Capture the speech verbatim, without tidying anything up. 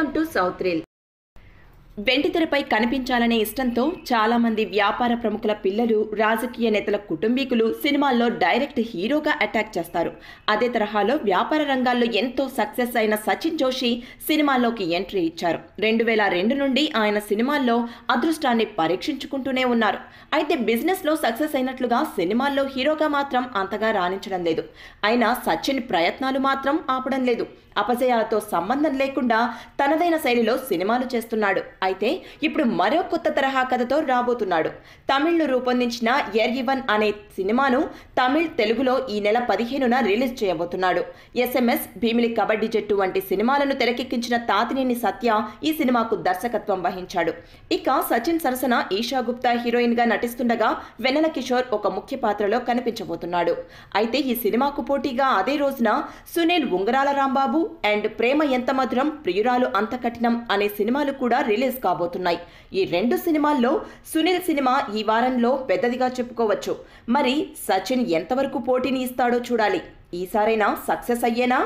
Welcome to సౌత్రీల్. వెంటితెరపై కనిపించాలనే ఇష్టంతో చాలా మంది వ్యాపార ప్రముఖుల పిల్లలు, రాజకీయ నేతల కుటుంబీకులు సినిమాల్లో డైరెక్ట్ హీరోగా అటాక్ చేస్తారు. అదే తరహాలో వ్యాపార రంగాల్లో ఎంతో సక్సెస్ అయిన సచిన్ జోషి సినిమాల్లోకి ఎంట్రీ ఇచ్చారు. రెండు వేల రెండు నుండి ఆయన సినిమాల్లో అదృష్టాన్ని పరీక్షించుకుంటూనే ఉన్నారు. అయితే బిజినెస్లో సక్సెస్ అయినట్లుగా సినిమాల్లో హీరోగా మాత్రం అంతగా రాణించడం లేదు. అయినా సచిన్ ప్రయత్నాలు మాత్రం ఆపడం లేదు. అపజయాలతో సంబంధం లేకుండా తనదైన శైలిలో సినిమాలు చేస్తున్నాడు. అయితే ఇప్పుడు మరో కొత్త తరహా కథతో రాబోతున్నాడు. తమిళ్ను రూపొందించిన ఎర్యివన్ అనే సినిమాను తమిళ్, తెలుగులో ఈ నెల పదిహేనున రిలీజ్ చేయబోతున్నాడు. ఎస్ఎంఎస్, భీమిలి కబడ్డీ జట్టు వంటి సినిమాలను తెరకెక్కించిన తాతినేని సత్య ఈ సినిమాకు దర్శకత్వం వహించాడు. ఇక సచిన్ సరసన ఈషా గుప్తా హీరోయిన్ గా నటిస్తుండగా వెన్నెల కిషోర్ ఒక ముఖ్య పాత్రలో కనిపించబోతున్నాడు. అయితే ఈ సినిమాకు పోటీగా అదే రోజున సునీల్ ఉంగరాల రాంబాబు అండ్ ప్రేమ ఎంత మధురం, ప్రియురాలు అంత కఠినం అనే సినిమాలు కూడా రిలీజ్ కాబోతున్నాయి. ఈ రెండు సినిమాల్లో సునీల్ సినిమా ఈ వారంలో పెద్దదిగా చెప్పుకోవచ్చు. మరి సచిన్ ఎంతవరకు పోటీని ఇస్తాడో చూడాలి. ఈసారైనా సక్సెస్ అయ్యేనా?